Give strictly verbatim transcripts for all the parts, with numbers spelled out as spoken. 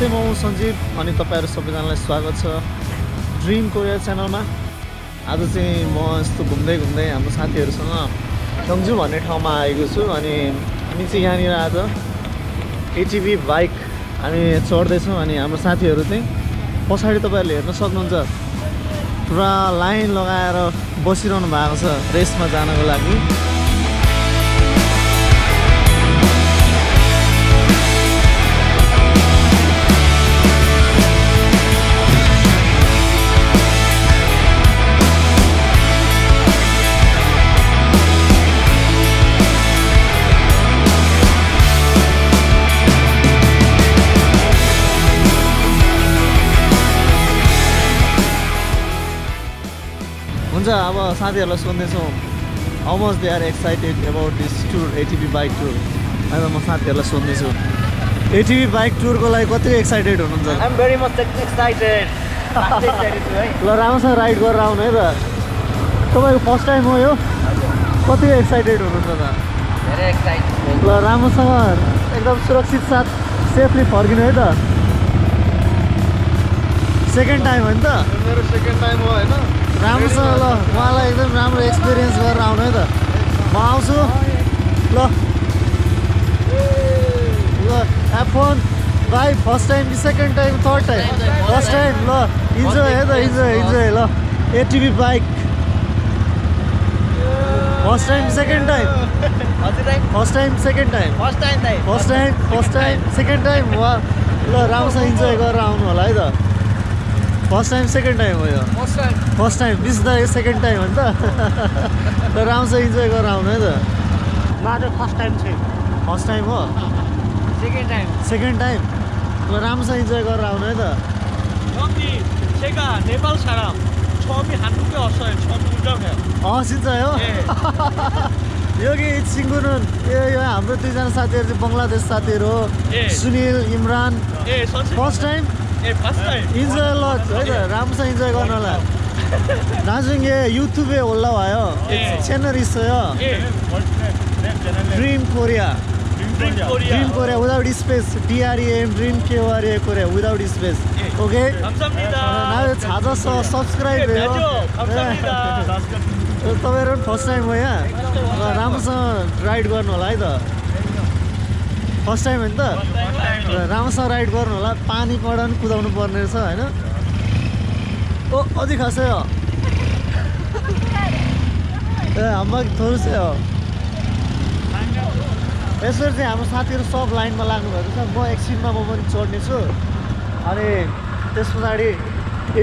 नमस्ते म सञ्जीव अनि तपाईहरु सबैजनालाई स्वागत छ ड्रीम कोरिया च्यानलमा। आज चाहिँ म यस्तो घुम्दै घुम्दै हाम्रो साथीहरुसँग गङ्जु भन्ने ठाउँमा आएको छु अनि हामी चाहिँ यहाँ निर आज एटीभी बाइक हामी चढ्दै छौं अनि हाम्रो साथीहरु चाहिँ पछाडी तपाईहरुले हेर्न सक्नुहुन्छ पुरा लाइन लगाएर बसिरहनु भएको छ रेसमा जानको लागि। अब साथीहरुलाई सोध्दै छौ how much they are excited about this tour ATV bike tour. अब म साथीहरुलाई सोध्दै छु एटीभी बाइक टूर को लागि कति एक्साइटेड हुनुहुन्छ? I am very much excited ल राम्रोसँग राइड गरेर आउनु है र। तपाईको फर्स्ट टाइम हो यो, कति एक्साइटेड हुनुहुन्छ त? धेरै एक्साइटेड ल राम्रोसँग एकदम सुरक्षित साथ सेफली फर्किनु है त। सेकेन्ड टाइम हो नि त? मेरो सेकेन्ड टाइम हो हैन। राम्रोसँग ल उहाँलाई एकदम राम्रो एक्सपिरियन्स गरेर आउनु है त। म आउँछु ल ल have fun bye. First time second time third time first time ल इन्जोय है त, इन्जोय इन्जोय ल ATV bike first time second time first time second time first time first time first time second time वा ल राम्रोसँग enjoy गरेर आउनु होला है त। फर्स्ट टाइम सेकेन्ड टाइम हो यो, first time this the second time हो नि त ल राम्रोसँग इन्जोय गरेर आउनु है त। मात्र फर्स्ट टाइम चाहिँ फर्स्ट टाइम हो सेकेन्ड टाइम सेकेन्ड टाइम ल राम्रोसँग इन्जोय गरेर आउनु है त। नम्बी सेगा नेपाल साराम छोमी हान्डुकै हस्छ छोमी उडम हसिन्छ हो यो कि सिङ्गुरुन यो यो हाम्रो दुईजना साथीहरु चाहिँ बंगलादेश साथीहरु हो सुनील इमरान। ए फर्स्ट टाइम ए फर्स्ट टाइम इन्जोय ल है त, राम्रोसँग इन्जोय गर्नु होला। दाजुङे युट्युबे होला भयो च्यानल इस हो dream Korea dream Korea without space DRM dream KRA Korea without space okay. छाजा सब्सक्राइब भयो तपाईहरु फर्स्ट टाइम हो यहाँ ल राम्रोसँग राइड गर्नु होला है त। फर्स्ट टाइम हो नि त ल राम्रोसँग राइड गर्नु होला, पानी पडन कुदाउनु पर्ने रहेछ हैन। ओ अझै खासै हो ए हम्मा थोरै छ हो। यसरी चाहिँ हाम्रो साथीहरु सब लाइनमा लाग्नुभएको छ, म एकछिनमा म पनि चढ्ने छु अनि त्यस पछाडि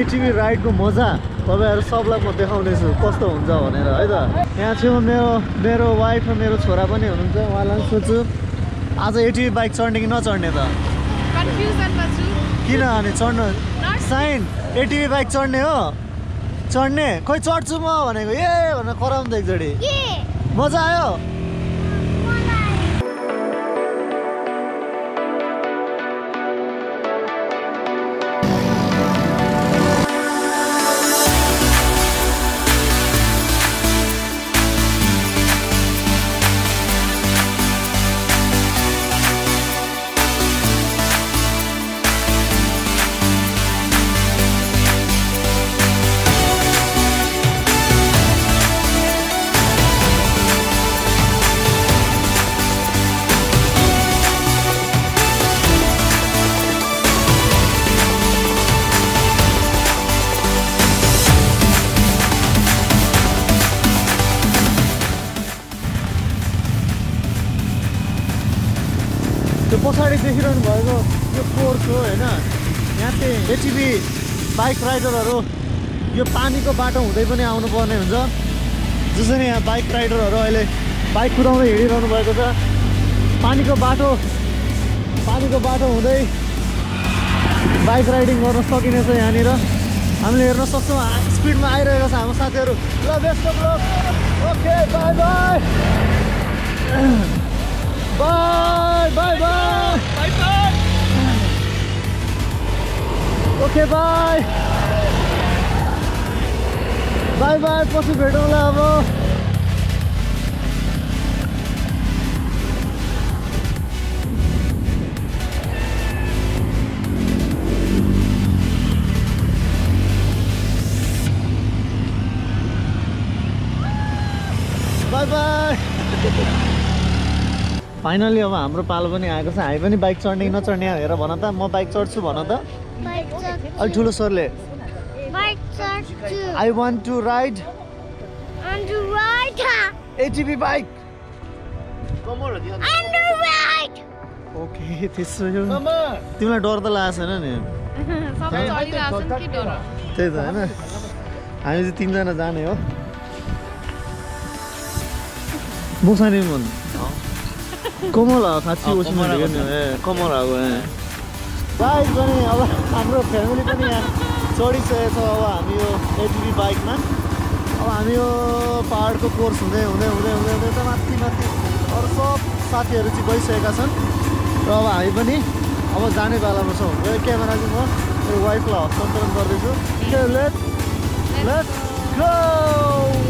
एटीभी राइडको मजा तपाईहरु सबलाई म देखाउनेछु कस्तो हुन्छ भनेर है त। यहाँ छेउमा मेरो मेरो वाइफ र मेरो छोरा पनि हुनुहुन्छ, उहाँलाई सोध्छु आज एटीभी बाइक चढ्ने कि नचढ्ने त? कन्फ्युजनमा छु किन अनि चढ्नु साइन एटीभी बाइक चढ्ने हो चढ्ने खोइ चढ्छु म भनेको ए भनेर कराउँदै एकजोडी मजा आयो। पछाडि देखिरहनु भएको यो कोर्स हो हैन, यहाँ चाहिँ एटीभी बाइक राइडरहरू यो पानीको बाटो हुँदै पनि आउनुपर्ने हुन्छ। जसरी यहाँ बाइक राइडरहरू अहिले बाइक कुदाउँदै हिँडिरहनु भएको छ पानीको बाटो पानीको बाटो हुँदै बाइक राइडिङ गर्न सकिनेछ। यहाँनिर हामीले हेर्न सक्छौँ स्पिडमा आइरहेको छ हाम्रो साथीहरू ल best of luck okay bye bye Bye bye bye bye bye okay bye bye bye पछि भेटौँला। अब Finally, अब हाम्रो पालो पनि आएको छ हामी पनि बाइक चढ्ने नचढ्ने हेर भन त म बाइक चढ्छु भन त बाइक चढ्छु अल ठुलो सरले बाइक चढ्छु I want to ride and to ride ATV bike Come on and to ride Okay त्यसो हो तिमीलाई डर त लाग्छ हैन नि सबै चढिराछन् के डर त्यही त हैन हामी चाहिँ तीन जना जाने हो बोसनी मन Komola, Katsu, Komola, Komola. Why is our family? Sorry, sir. So, I'm your ATV bike man. I'm your park of course. They are the Mathemati or so. Satia Richie Boy Sekasan. Rava Ibani. I was Dani Balamaso. Where came another white law. Sometimes for the show. Let's let's go.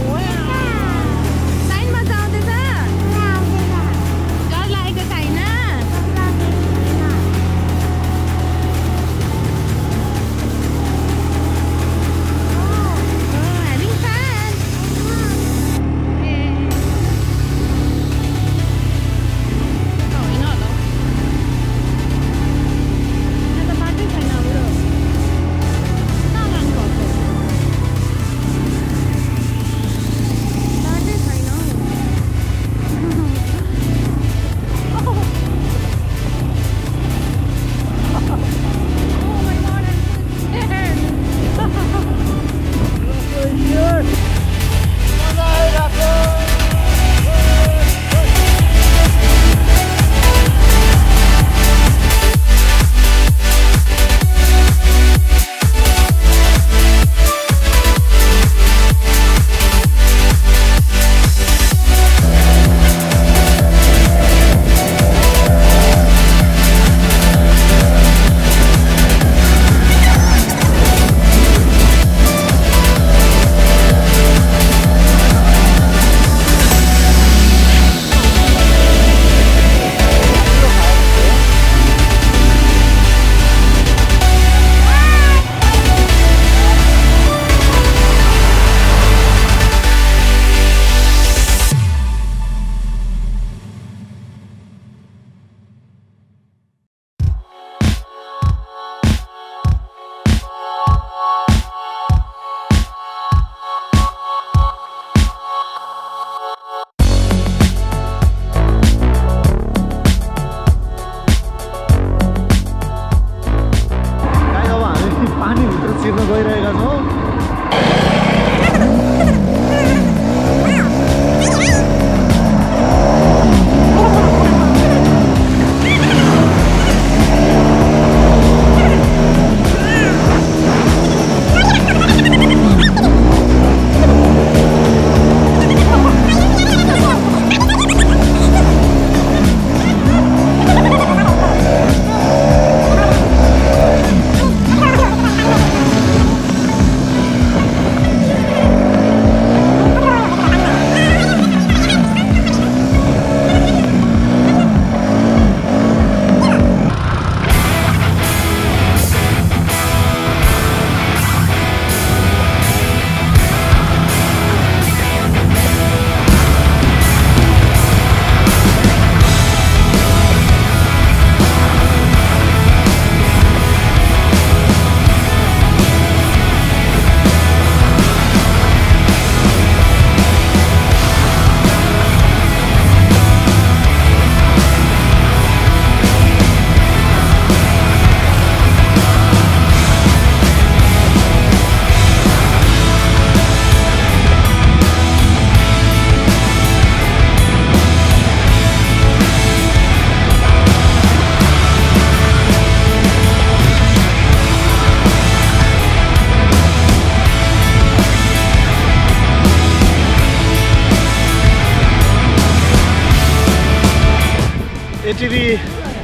ATV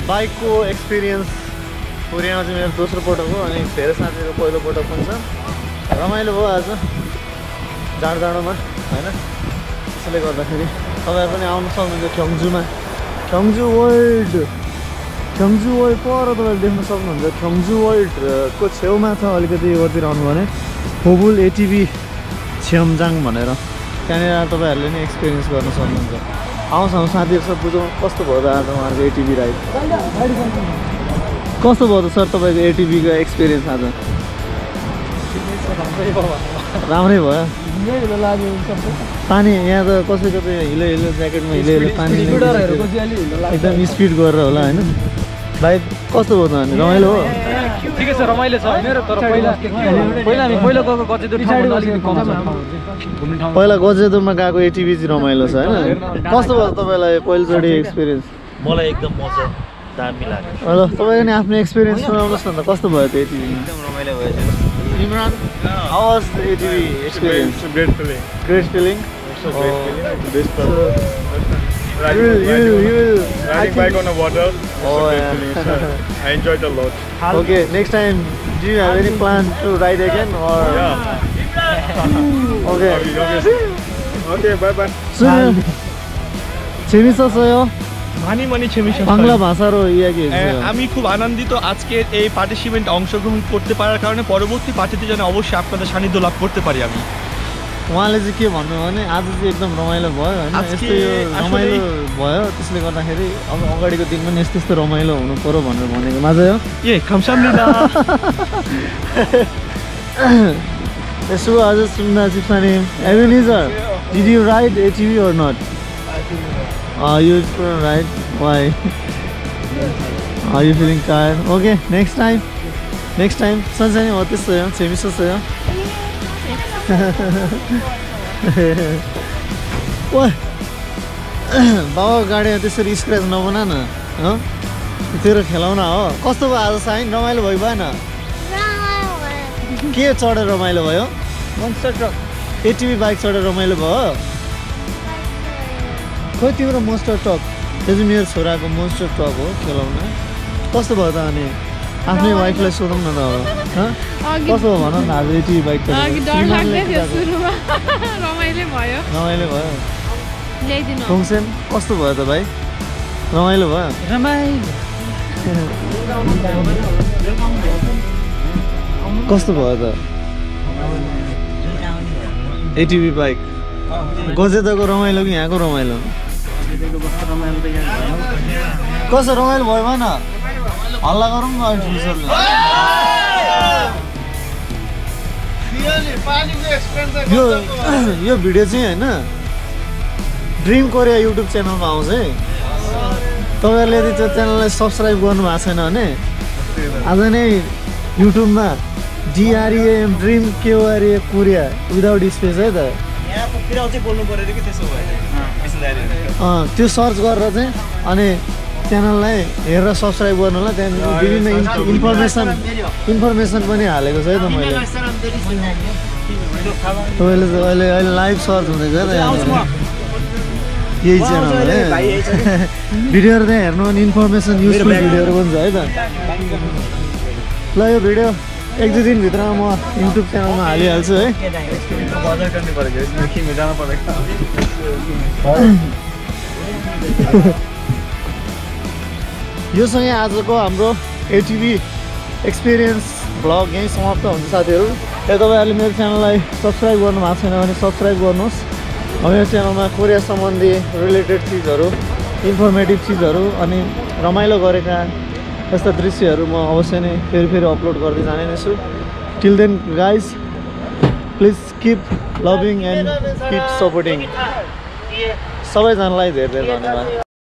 bike ko experience Korea ma chai mero dosro patak ho ani fere sathyaro पहिलो पटक हुन्छ रमाइलो भयो आज जाडजाडोमा हैन त्यसले गर्दाखेरि तपाई पनि आउन सक्नुहुन्छ Gyeongjuमा Gyeongju World Gyeongju World पर तपाईले देख्न सक्नुहुन्छ Gyeongju World को छेउमा छ अलिकति यतातिर आउनु भने Hobul ATV Cheomjang भनेर त्यहाँनेर तपाईहरुले नि एक्सपीरियन्स गर्न सक्नुहुन्छ आउँछौँ साथीहरुसँग बुझौँ कस्तो भयो आज हाम्रो एटीबी राइड कस्तो भयो सर तपाईको एटीबी को एक्सपीरियन्स आज राम्रै भयो हिलो लाग्यो सबै पानी यहाँ त कसै कसै हिलो हिलो ज्याकेटमा हिलो हिलो पानी स्कुटरहरुको चाहिँ अलि हिलो लाग्छ एकदम स्पीड गरेर होला हैन भाइ कस्तो भयो अनि रमाइलो हो ठीकै छ रमाइलो छ हैन तर पहिला पहिला हामी पहिला गएको गजेदुर ठाउँमा अलिकति कम छ पहिला गजेदुरमा गएको एटीबी चाहिँ रमाइलो छ हैन कस्तो भयो तपाईलाई पहिलो जोडी एक्सपीरियन्स मलाई एकदम मजा दामी लाग्यो ल तपाईको नि आफ्नो एक्सपीरियन्स सुनाउनुस् न त कस्तो भयो त्यो एटीबी एकदम रमाइलो भयो Imran, how was the A T V experience? It's a great feeling. Great feeling? It's a great feeling. This uh, riding, you, riding, you, you, riding bike on the water, it's oh, a great yeah. feeling. So I enjoyed a lot. Okay, next time, do you have any plan to ride again? Or? Yeah. Okay. Okay, bye-bye. Soon. 재밌었어요? 많이 많이 재밌었어요. Bangla ভাষার ইয়েকে আমি খুব আনন্দিত আজকে এই participant অংশগ্রহণ করতে পারার কারণে পরবর্তী পার্টিতে যেন অবশ্যই আপনাদের সান্নিধ্য লাভ করতে পারি আমি उहाँले चाहिँ के भन्नु भने आज चाहिँ एकदम रमाइलो भयो हैन यस्तो रमाइलो भयो त्यसले गर्दाखेरि अब अगाडिको दिन पनि यस्तो यस्तो रमाइलो हुनु पर्यो भनेर भनेको माजयो ए खमसामनिदा यसो आज सुन्दा जिफानी एबिलिजर did you ride ATV or not Are you right? Why? Are you feeling tired? Okay, next time. Next time. Sanjeev, what is your name? What? Baba, garden. This is scratch. No one, na. Huh? This is खेलाऊँ ना. Oh, कौस्तुभ आज sign रोमाइल भाई bye ना. रोमाइल. क्या चढ़े रोमाइल भाइयों? Monster truck. ATV bike चढ़े रोमाइल भाइयों. खोइ तिम्रो मोन्स्टर ट्रक त्यो चाहिँ मेरो छोराको मोन्स्टर ट्रक हो खेलाउन कस्तो भयो त अनि आफ्नै वाइफलाई सोधौं न त हो कस्तो भयो भन न आज एटी बाइक त डर लाग्दै थियो सुरुमा रमाइलो भयो रमाइलो भयो ल्याइदिनु फंक्शन कस्तो भयो त भाइ रमाइलो भयो रमाइलो कस्तो भयो त एटीबी बाइक गजेदको रमाइलो कि यहाँको रमाइलो कसो रमाइलो भयो भन हल्ला गरौँ न फ्युचरमा यो यो भिडियो चाहिँ हैन ड्रीम कोरिया युट्युब च्यानलमा आउँछ है तपाईहरुले यदि त्यो च्यानललाई सब्स्क्राइब गर्नु भएको छैन भने आज नै युट्युबमा DRM dream Korea Korea without space है त यहाँ पुरा चाहिँ बोल्नु पर्यो कि त्यसो भए त्यो सर्च गरेर चाहिँ अनि च्यानललाई हेरेर सब्स्क्राइब गर्नु होला त्यहाँ विभिन्न इन्फर्मेसन इन्फर्मेसन पनि हालेको छ है त मैले तपाईले अहिले अहिले लाइभ सर्च हुँदैछ है यही च्यानल हो भिडियोहरु चाहिँ हेर्नु अनि इन्फर्मेसन युजफुल भिडियोहरु हुन्छ है त ल यो भिडियो एक दुई दिन भित्रमा म युट्युब च्यानलमा हालिहाल्छु है योसँग आजको हाम्रो एटीबी एक्सपिरियन्स भ्लग यहीँ समाप्त हुन्छ साथीहरू यदि तपाईहरुले मेरो च्यानललाई सब्स्क्राइब गर्नु भएको छैन भने सब्स्क्राइब गर्नुहोस् मेरो च्यानलमा कोरिया सम्बन्धी रिलेटेड चिजहरु इन्फर्मेटिभ चिजहरु अनि रमाइलो गरेका यस्ता दृश्यहरु म अवश्य नै फेरि फेरि अपलोड गर्दै जाने नै छु till then guys please keep loving and keep supporting सबैजनालाई धेरै धेरै धन्यवाद